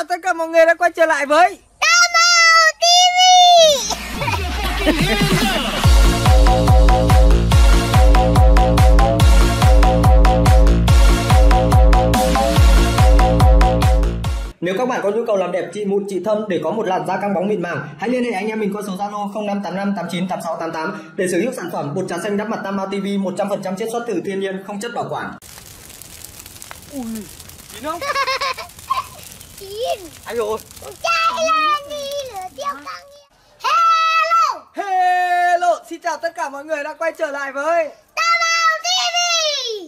chào tất cả mọi người đã quay trở lại với Tam Mao TV. Nếu các bạn có nhu cầu làm đẹp trị mụn trị thâm để có một làn da căng bóng mịn màng, hãy liên hệ anh em mình qua số Zalo 0585898688 để sở hữu sản phẩm bột trà xanh đắp mặt Tam Mao TV 100% chiết xuất từ thiên nhiên, không chất bảo quản. Ui, chín không? Chín. Ai rồi? Trai lên đi lửa tiêu căng. Hello. Hello, xin chào tất cả mọi người đã quay trở lại với Tam Mao TV.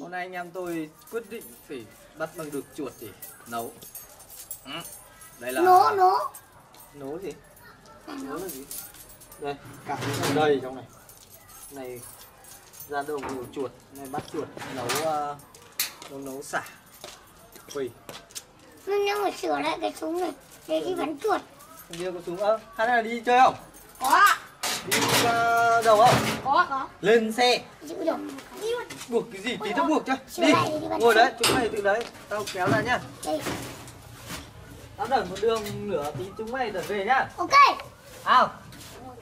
Hôm nay anh em tôi quyết định phải bắt bằng được chuột để nấu. Ừ. Đây là nấu gì? Nấu là gì? Đây, cặp nó đầy trong này. Này ra đầu nhiều chuột, này bắt chuột nấu nấu sả. Quỳ. Nhưng mà sửa lại cái súng này để đi bắn chuột. Đưa con súng ơ, hắn là đi chơi không? Có. Đi đầu không? Có. Lên xe. Giữ đầu. Buộc cái gì? Tí tao buộc cho. Đi. Ngồi đấy, chúng mày tự đấy. Tao kéo ra nhá. Đây. Tao đợi một đường nửa tí chúng mày trở về nhá. Ok. Nào.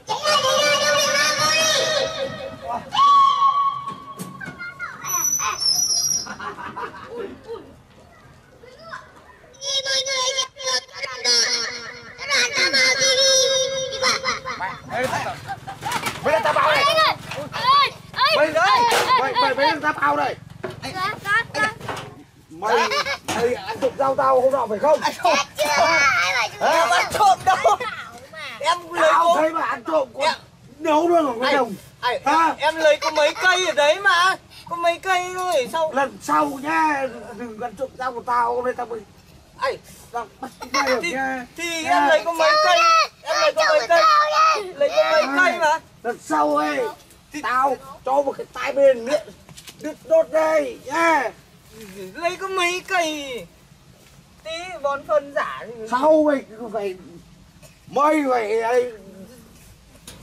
Chạy ra mày ăn trộm rau tao hôm nọ phải không? Ăn trộm đâu? Em lấy cô thấy mà ăn trộm có nấu luôn ở ngoài đồng. Em lấy có mấy cây ở đấy mà, có mấy cây thôi sau. Lần sau nhá, đừng ăn trộm rau của tao, hôm nay tao mới. Ai, thì em lấy có mấy cây, lấy có mấy cây mà. Lần sau ấy, tao cho một cái tai bên nữa, đứt đốt đây nhá. Lấy có mấy cây tí bón phân giả sau mày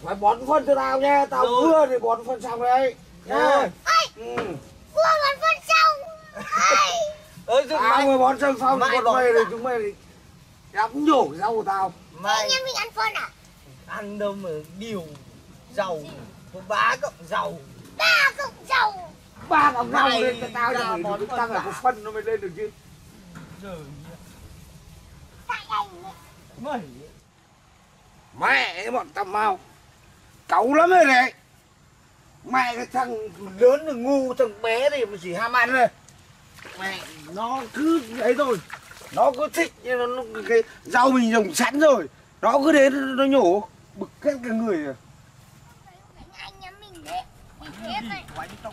phải bón phân cho tao nha, tao vừa thì bón phân xong đấy nha. Vừa bón phân xong tao vừa bón xong xong còn mày thì chúng mày đắm nhổ rau của tao. Anh em mình ăn phân à? Ăn đâu mà điều giàu có 3 cộng dầu lên cho tao cho mày được tăng là có phân nó mới lên được chứ. Trời ơi. Mẹ bọn Tam Mao cáu lắm rồi này. Mẹ cái thằng lớn thì ngu, thằng bé thì chỉ ham ăn thôi. Mẹ nó cứ ấy thôi. Nó cứ thích cái rau mình trồng sẵn rồi. Nó cứ đến nó nhổ bực hết cả người rồi.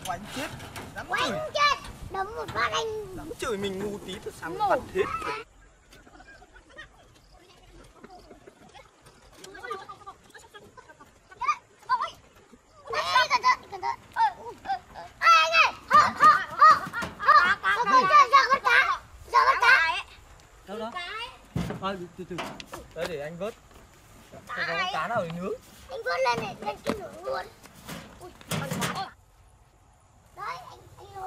Quánh chết, dám quánh chửi. Chết, đấm một phát anh. Dám chửi mình ngu tí từ sáng bật hết. Đâu đó? Thôi từ. Đấy để anh vớt. Có cá nào để nướng? Anh vớt lên này, lên kia nướng luôn.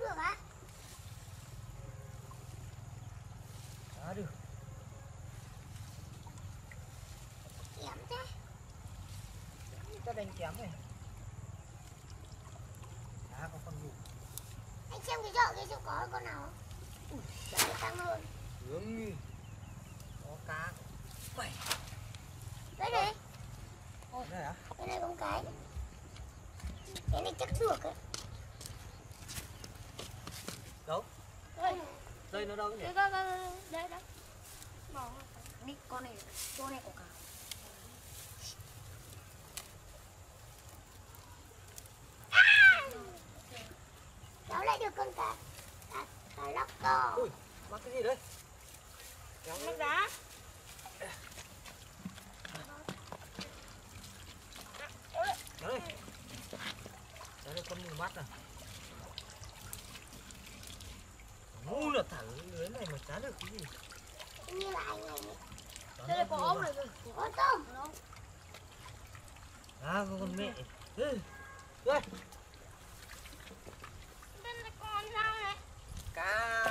Được á? Đó được. Kém thế. Ta đánh kém này. Đá có con đủ. Anh xem cái chợ kia xem có con nào không? Ui, nó căng hơn. Hướng đi. Có cá. Quẩy. Đây này. Ôi, đây hả? Đây này có một cái. Cái này chắc được ấy. Đâu? Đây nó đâu nhỉ? Đây đó. Mỏ. Đi con này có cá. Cháu lại được con cá lóc to. Ui, mắc cái gì đấy? Nước đá. Đấy. Đấy là con mù mắt này. Ngu là thẳng lưới này mà cá được cái gì. Như là anh này. Đây là có ốc này rồi. Có tôm. À con mẹ. Đây. Đây là con sao này. Cá.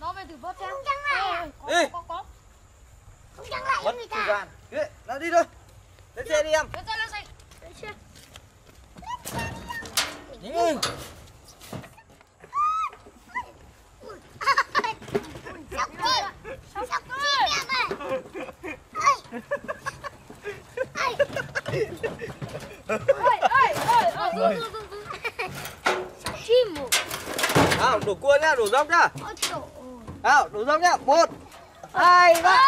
Nó về thử bớt xem. Không trắng lại. Có. Không trắng lại với người ta. Nó đi thôi. Lên xe đi em. Lên xe lên xe. Ôi. Sóc chim nào, đổ cua nhá, đổ dốc nhá. Nào, đổ dốc nhá. 1, 2, 3.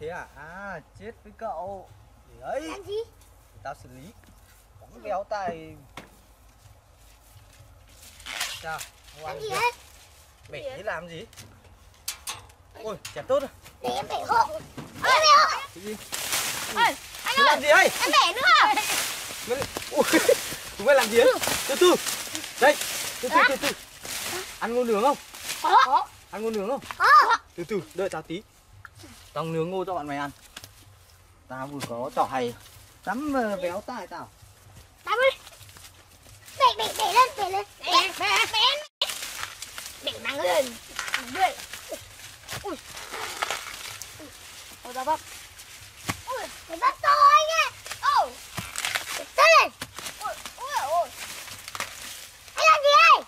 Thế à? À, chết với cậu. Để ấy. Làm gì? Để tao xử lý. Bóng béo tay. Chào. Làm gì hết? Bể thế làm gì? Ôi, chả tốt rồi. Để em bể hộ. Để em bể hộ. Cái gì? Ôi, anh ơi. Làm gì ấy? Em bể nữa. Ôi, chúng mày làm gì ấy? Từ từ. Đây, từ từ. Ăn ngô nướng không? Có. Ăn ngô nướng không? Có. Từ, đợi tao tí. Tao nướng ngô cho bọn mày ăn. Tao vừa có trò hay. Tắm béo tai tao. Tắm đi. Bể lên. Bể nắng lên. Bể. Ui. Ôi ra bắp. Ui, cái bắp to anh ấy. Ô. Tớ lên. Ui. Anh làm gì đây?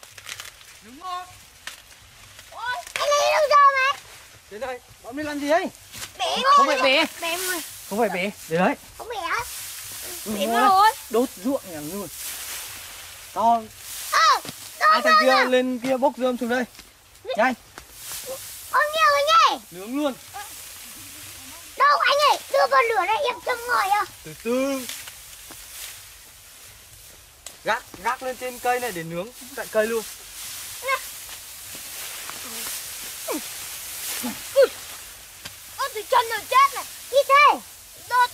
Nướng ngô. Ôi. Anh lấy đâu ra mày? Đến đây. Bọn mình làm gì đây? Không phải bể. Để đấy. Không bể á. Bể rồi. Đốt ruộng nhà luôn. To. Ai thằng kia lên kia bốc rơm xuống đây. Nhanh. Ôi nhiều anh ơi. Nướng luôn. Đâu anh ơi, đưa vào lửa đây em châm ngồi à. Từ. Gác lên trên cây này để nướng tại cây luôn. Chân nó chết này, đi thế. Đốt,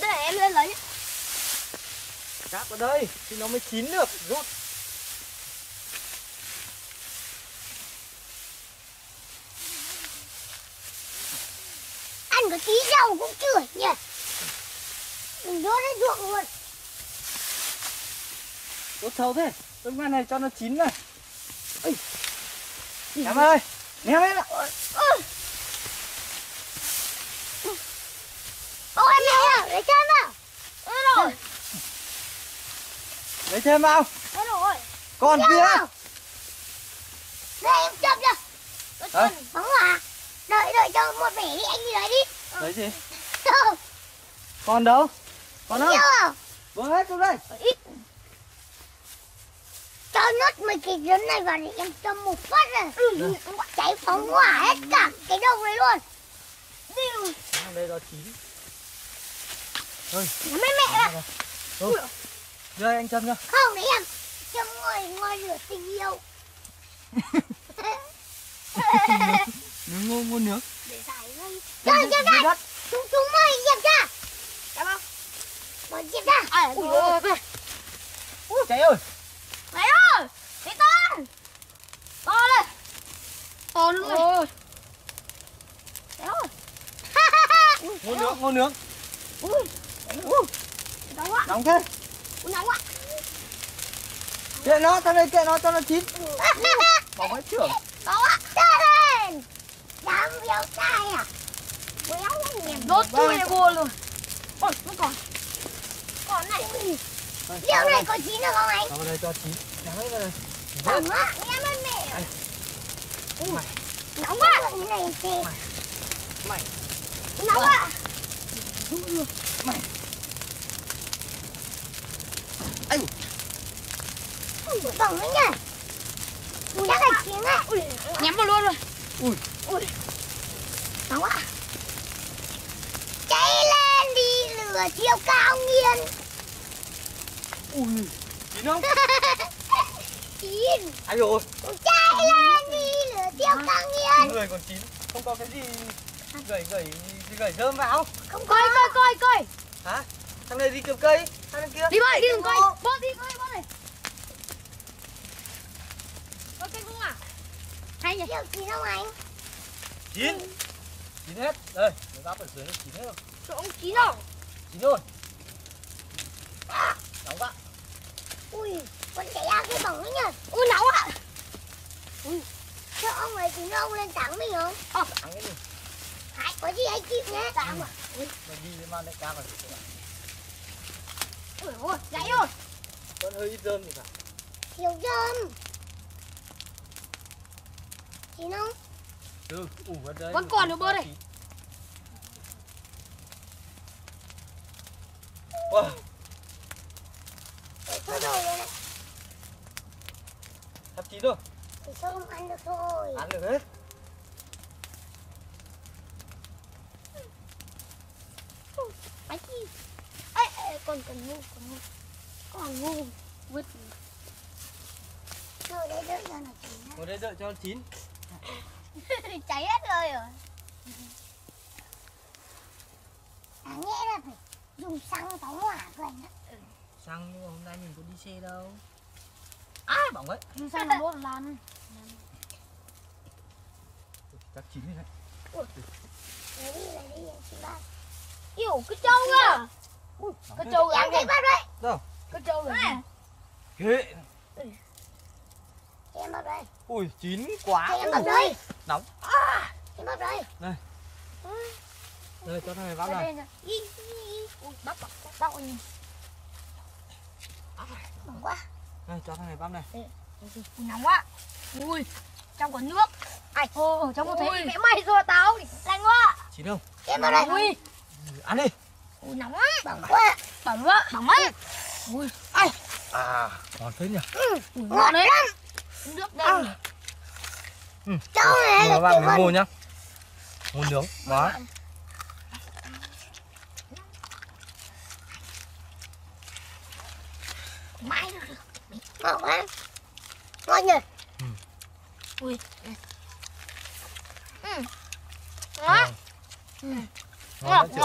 để em lên lấy. Gác vào đây, thì nó mới chín được. Rút. Ăn có tí rau cũng chửi nhỉ. Đừng đốt đến ruộng luôn. Đốt sâu thế, đốt ngoài này cho nó chín này. Ê. Ném ơi, ném hết ạ. Ôi em này lấy thêm nào. Rồi. Lấy thêm nào. Rồi. Còn kia. Đây em chụp cho. Con bóng à. Đợi cho một bể đi anh đi lấy đi. Lấy gì? Đâu. Còn đâu? Còn đâu? Vừa hết xuống đây. Ít. Cho nốt mấy cái giấm này vào để em cho một phát rồi. Cháy phóng hỏa hết cả cái đồng này luôn. Điều. Đây đó chín. Thôi. Mấy mẹ à. Đây anh châm nhá. Không đấy em. Châm ngồi lửa tình yêu. Nướng ngô nướng. Để giải ngay. Cho đây. Chúng mời dẹp ra. Cảm ơn. Mời dẹp ra. Ui. Cháy ơi. Mày ơi. Thấy con. To lên. To luôn này. Cháy ơi. Ngô nướng. Ui. Nóng thế. Nóng quá. Kệ nó cho nó chín. Bóng hết trưởng. Đó ạ. Lên. Đám béo tai à. Đốt chui vô luôn. Ôi, nó còn. Còn này. Điều này có chín được không anh? Đó đây cho chín. Nóng rồi. Nóng quá. Nghe mất mẹ. Nóng quá. Cái này mày. Nóng à? Mày. Anh. Bỏng đấy nhỉ? Chắc là chín ạ. Nhắm vào luôn rồi. Ui. Ui. Nóng à? Cháy lên đi lửa siêu cao nghiền. Ui. Chín không? Chín. Ai rồi? Cháy lên đi lửa siêu cao nghiền. Người còn chín. Không có cái gì gửi rơm vào. Không có. Coi. Hả? Thằng này đi cầm cây. Thằng này kia. Đi bơi, đi đừng coi. Bơi đi coi bơi này. Có cây không à? Hay nhỉ? Chín không anh? Chín. Chín hết. Đây, nó giáp ở dưới nó chín hết rồi. Chỗ ông chín rồi. Chín rồi. Nóng quá. Ui, con chạy ra cái bỏng ấy nhỉ? Ui nóng ạ. Ui. Chứ ông ấy chính ông lên tặng mình không? Ờ tặng cái gì? Hãy có gì anh kịp nhé. Tặng mà. Ui. Mày đi lên mang đấy cá vào rồi. Ui ôi, gãy rồi. Con hơi ít rơm thì phải. Thiếu rơm. Chín không? Ừ, ở đây. Vẫn còn nữa bơ đây. Wow. Thôi rồi đấy. Sắp chín rồi. Thì sao không ăn được thôi. Ăn được hết. Bánh đi. Ê, còn ngu. Còn ngu. Vứt. Rồi đây đợi cho nó chín. Rồi đây đợi cho nó chín. Cháy hết rồi rồi. Đáng nhẽ là phải dùng xăng phóng hỏa gần đó. Xăng nhưng mà hôm nay mình có đi xe đâu. Ai bỏng ấy. Dùng xăng là đốt lăn. Chắc chín rồi đấy. Ui. Lấy đi, chị bác. Yêu, cái trâu à. Cái trâu gắn cái bác đấy. Đâu? Cái trâu rồi. Ghê. Em bật đây. Ui, chín quá. Em bật đây. Nóng. Em bật đây. Đây. Đây, cho thằng này bắp này. Ui, bắp nhìn. Nóng quá. Đây, cho thằng này bắp này. Nóng quá. Ui, trong có nước. Ai? Ồ, trong có thấy mẹ mày rồi táo. Lạnh quá. Chín không? Em bật đây. Ui. Ăn đi. Ui, nóng quá. Bỏng quá. Bỏng quá. Bỏng ấy. Ui. Ai? À, ngon thế nhỉ? Ui, ngon đấy. Nước đây. Cháu này là bạn mình mua nhá. Mua nướng. Đó. Mãi được. Ngon quá. Ngon nhỉ? Ui. Đó. Ngon ngọt. Ai à? Ngon nhỉ?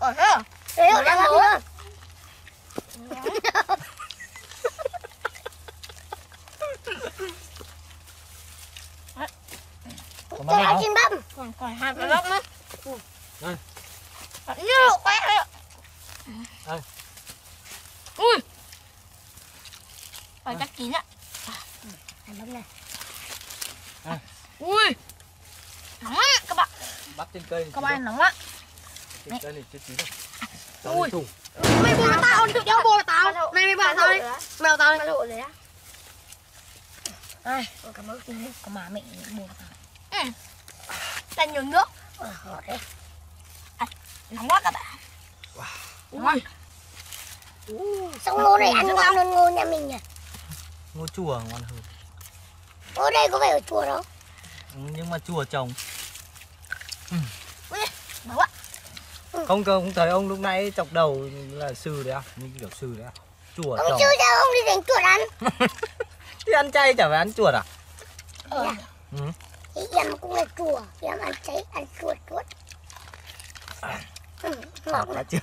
Ổn thế à? Thế rồi đang nấu à? Còn hai cái bắp. Còn hai cái bắp nữa. Đây. Nhiều quá rồi. Đây. Ui. Còn chắc chín ạ. Hai bắp này. Đây. Ui. Nóng á các bạn. Bắp trên cây. Các bạn nóng á. Trên cây này chưa chín đâu. Ui. Mày bùa tao, tự đéo bùa tao. Này mày bảo tao đi. Mày bảo tao đi. Tao lộ rồi đấy á. Ai, cảm ơn chú. Có má mẹ bùa tao. Là nhiều nước. Ngọt đấy. Nóng quá các bạn. Wow. Xong ngô này ăn ngon hơn ngô nhà mình nhỉ? Ngô chùa ngon hơn. Ngô đây có phải ở chùa đâu? Nhưng mà chùa trồng. Nóng quá. Không thấy ông lúc nãy chọc đầu là sư đấy à? Như kiểu sư đấy à? Chùa trồng. Ông sư sao ông đi đánh chuột ăn? Thì ăn chay chả phải ăn chuột à? Em cũng là chùa, em ăn cháy, ăn chuột chuột. Ngọt quá chưa?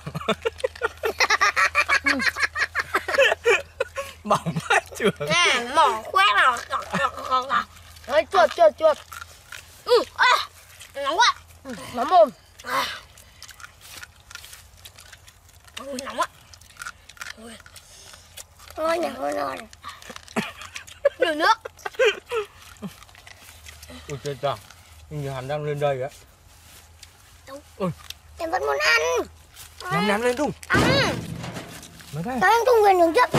Bỏng quá chuột. Nè, mỏ khoét nào. Đấy, chuột. Ừ, à, nóng quá. Nóng mồm. À. Ôi, nóng quá. Ôi, thôi nhà hơi non. Nhiều nước. Ôi, trời trời. Như Hàn đang lên đây á. Ôi, em vẫn muốn ăn. Nắm lên Thung. Ăn. Mấy cái. Tao ăn Thung về đường trước.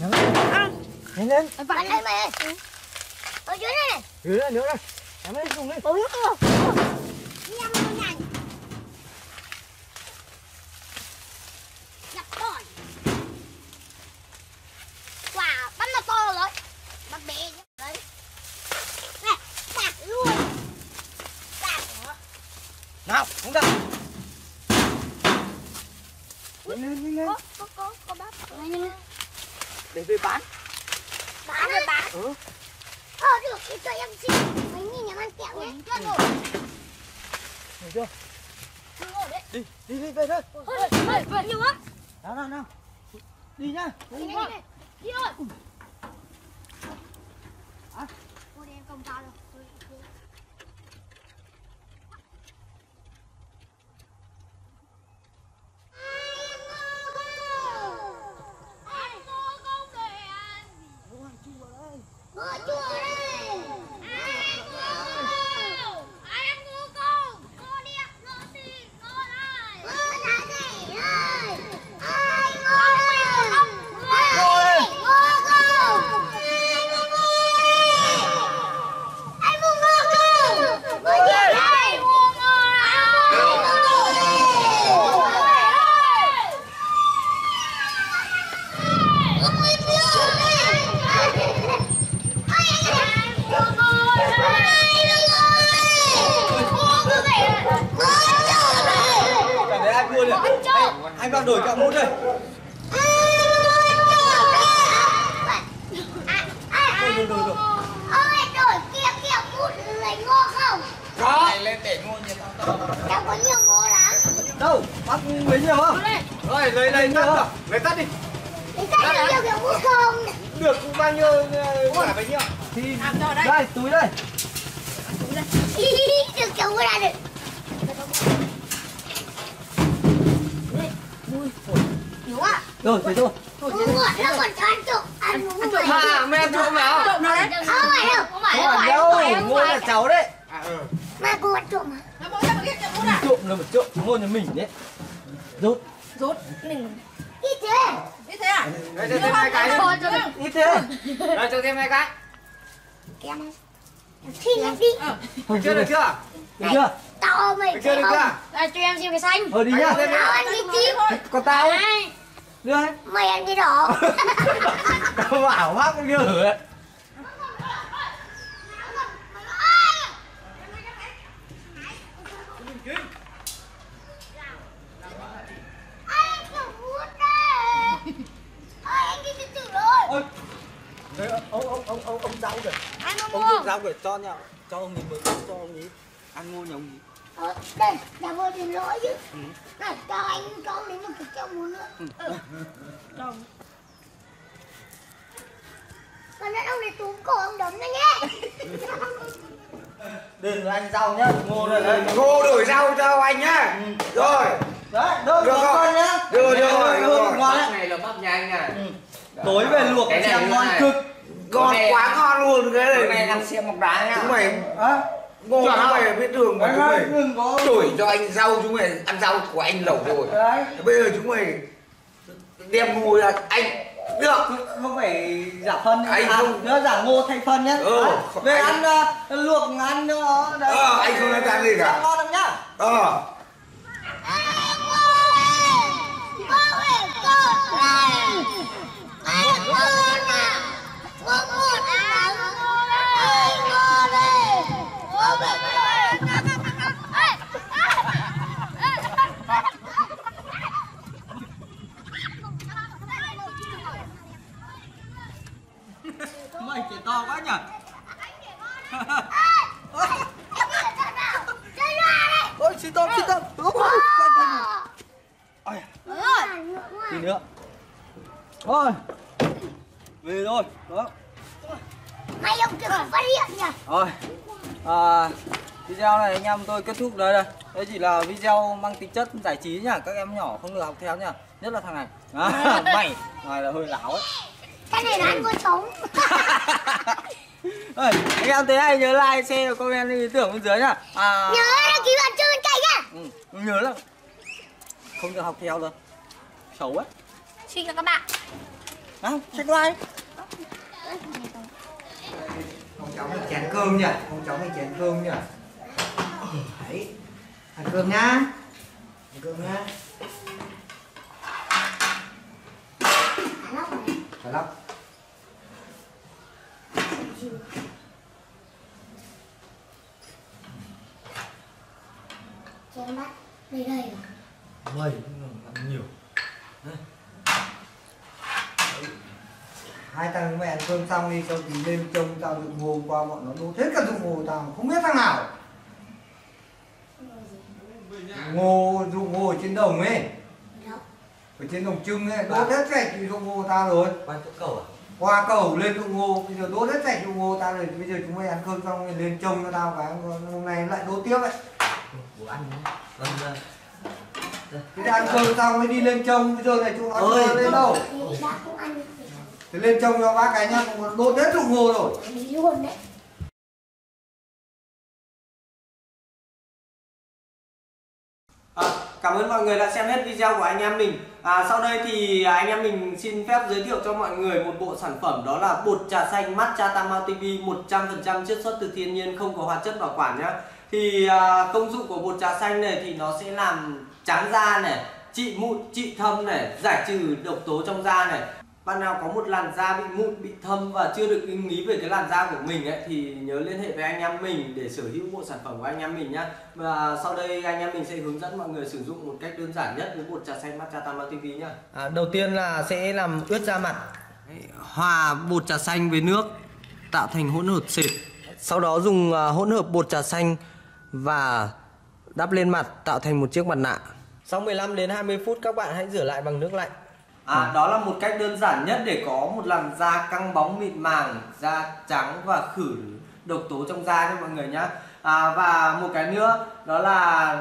Nắm lên. Ăn. Nhanh lên. Bắn lên mày. Ở dưới này. Dưới này, nữa này. Nắm lên Thung lên. Ôi, nước rồi. Nhanh lên nhanh. Nhập rồi. Quả bắn nó to rồi. Bắn bé đấy. Này, sạc luôn. Sạc nữa. Nào, không được. Lên. Có bác. Để về bán. Bán rồi bán. Ừ. Ờ được, để cho em xin. Mấy nghìn em ăn kẹo nhé. Chưa rồi. Được chưa? Chưa rồi đấy. Đi về thôi. Về nhiều quá. Nào. Đi nhá. Đi thôi. Hả? Cô đem công tao rồi. Anh vào đổi cả mút đây. Đổi. Ôi đổi kia mút lấy ngô không? Có. Này lên để ngô nhiều lắm. Đâu có nhiều ngô lắm. Đâu, bắt mấy nhiều không? Rồi lấy đây nữa. Lấy tắt đi. Lấy tắt được nhiều kiểu mút không? Được cũng bao nhiêu quả bấy nhiêu. Thì đây, túi đây. Được kiểu mút ra được. Rồi, thế thôi. Nó còn cho ăn trộm. Ăn uống rồi. Mẹ ăn trộm nào? Trộm nó đấy. Không phải đâu. Không phải đâu. Ngô là cháu đấy. Mà cô ăn trộm hả? Trộm là một trộm. Ngô nhà mình đấy. Rút. Mình. Ít thế à? Đây, cho thêm 2 cái thôi. Ít thế. Đây, cho thêm 2 cái. Em. Xin em đi. Được chưa? Được chưa? Tao mày không. Đây, cho em xin cái xanh. Đi nhá. Tao ăn cái tím. Còn tao. Đưa hết. Mày ăn cái đó. Tao bảo bác đưa hử ấy. Ai kiểu hút đấy. Ai anh đi từ từ rồi. Ôi, ông rau rồi. Anh ông mua. Ông rau rồi cho nhau. Cho ông nhìn mới cho ông ý. Ăn ngô nhà ông ý. Đây, đã vô tiền lỗi chứ. Này, cho anh con đến một cái kẹo mút nữa. Còn nữa ông này túm cổ ông đấm nó nhé. Đừng anh rau nhá, ngô rồi đấy. Ngô đổi rau cho anh nhá. Rồi. Đấy, đôi cho con nhá. Được rồi. Bắp này là bắp nhà anh này. Tối về luộc xem ngon cực. Ngon quá ngon luôn cái này. Hôm nay ăn xem mọc đá nhá. Đúng rồi. Ngô chúng mày biết đường mà chúng mày đổi cho anh rau, chúng mày ăn rau của anh lẩu rồi. Bây giờ chúng mày đem ngô ra anh được. Không phải giả phân anh không. Nữa giả ngô thay phân nhé. Về ăn luộc ăn nữa. Anh không ăn gì cả. Ngon lắm nhá. Mày trẻ to quá nhỉ. Ôi chị to. Ôi. Tí nữa. Thôi. về thôi đó. Hai ông kia phát hiện nhỉ. Rồi video này anh em tôi kết thúc đây. Đây chỉ là video mang tính chất giải trí nhá, các em nhỏ không được học theo nhá, nhất là thằng này mày ngoài là hơi láo ấy. Cái này là ăn con sống. Ê, anh em thấy hay nhớ like, share và comment ý tưởng bên dưới nhá. Nhớ đăng ký vào kênh cạnh nhá. Ừ, nhớ lắm. Không được học theo rồi. Xấu ấy. Xin chào các bạn. Nào, check like. Con cháu mình chén cơm nhỉ, con cháu mình chén cơm nhỉ. Đấy. Ăn cơm nhá. Ăn cơm nhá. Phải lắm. Chén bát đầy đầy à? Đầy, ăn nhiều. Hai thằng mẹ ăn cơm xong đi, cho tí lên trông tao dụng hồ qua bọn nó đốt hết cả dụng hồ tao, không biết thằng nào. Ngô, dụng hồ ở trên đồng ấy. Ở trên đồng trưng ấy, đốt hết sạch dụng hồ tao rồi. Qua chỗ cầu à? Qua cầu lên dụng hồ, bây giờ đốt hết sạch dụng hồ tao rồi, bây giờ chúng mày ăn cơm xong rồi lên trông cho tao cái hôm nay lại đốt tiếp ấy. Ủa ăn nữa. Thế ăn cơm xong mới đi lên trông, bây giờ này chúng nó lên ơi. Đâu? Thế lên trông cho bác cái nhá, đốt hết dụng hồ rồi. Cảm ơn mọi người đã xem hết video của anh em mình. Sau đây thì anh em mình xin phép giới thiệu cho mọi người một bộ sản phẩm, đó là bột trà xanh Matcha Tam Mao TV 100% chiết xuất từ thiên nhiên, không có hóa chất bảo quản nhá. Thì công dụng của bột trà xanh này thì nó sẽ làm trắng da này, trị mụn, trị thâm này, giải trừ độc tố trong da này. Bạn nào có một làn da bị mụn, bị thâm và chưa được ưng ý về cái làn da của mình ấy, thì nhớ liên hệ với anh em mình để sở hữu bộ sản phẩm của anh em mình nhá. Và sau đây anh em mình sẽ hướng dẫn mọi người sử dụng một cách đơn giản nhất với bột trà xanh Matcha Tam Mao TV nhá. Đầu tiên là sẽ làm ướt da mặt. Hòa bột trà xanh với nước tạo thành hỗn hợp sệt. Sau đó dùng hỗn hợp bột trà xanh và đắp lên mặt tạo thành một chiếc mặt nạ. Sau 15 đến 20 phút các bạn hãy rửa lại bằng nước lạnh. Đó là một cách đơn giản nhất để có một làn da căng bóng mịn màng, da trắng và khử độc tố trong da cho mọi người nhé. Và một cái nữa đó là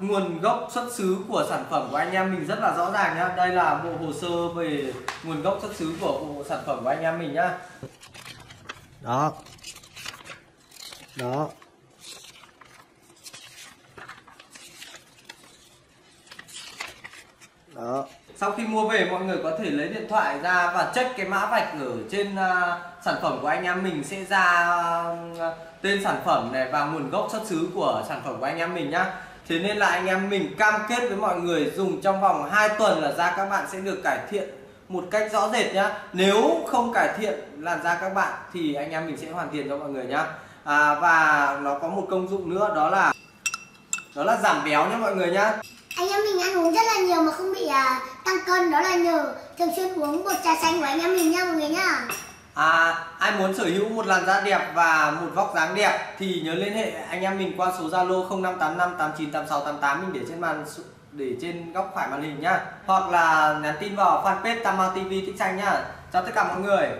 nguồn gốc xuất xứ của sản phẩm của anh em mình rất là rõ ràng nhé. Đây là bộ hồ sơ về nguồn gốc xuất xứ của bộ sản phẩm của anh em mình nhé. Đó. Đó. Đó. Sau khi mua về mọi người có thể lấy điện thoại ra và check cái mã vạch ở trên sản phẩm của anh em mình, sẽ ra tên sản phẩm này và nguồn gốc xuất xứ của sản phẩm của anh em mình nhá. Thế nên là anh em mình cam kết với mọi người dùng trong vòng 2 tuần là da các bạn sẽ được cải thiện một cách rõ rệt nhá. Nếu không cải thiện làn da các bạn thì anh em mình sẽ hoàn tiền cho mọi người nhá. Và nó có một công dụng nữa đó là giảm béo nhá mọi người nhá. Anh em mình ăn uống rất là nhiều mà không bị tăng cân, đó là nhờ thường xuyên uống bột trà xanh của anh em mình nha mọi người nhá. Ai muốn sở hữu một làn da đẹp và một vóc dáng đẹp thì nhớ liên hệ anh em mình qua số Zalo 0585898688 mình để trên góc phải màn hình nhá, hoặc là nhắn tin vào fanpage Tam Mao TV Thích Xanh nhá. Chào tất cả mọi người.